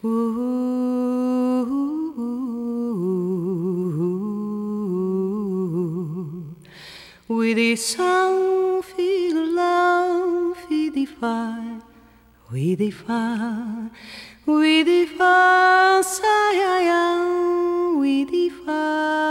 With the song, feel the love, feel the fire, with the fire, with the fire, with the fire.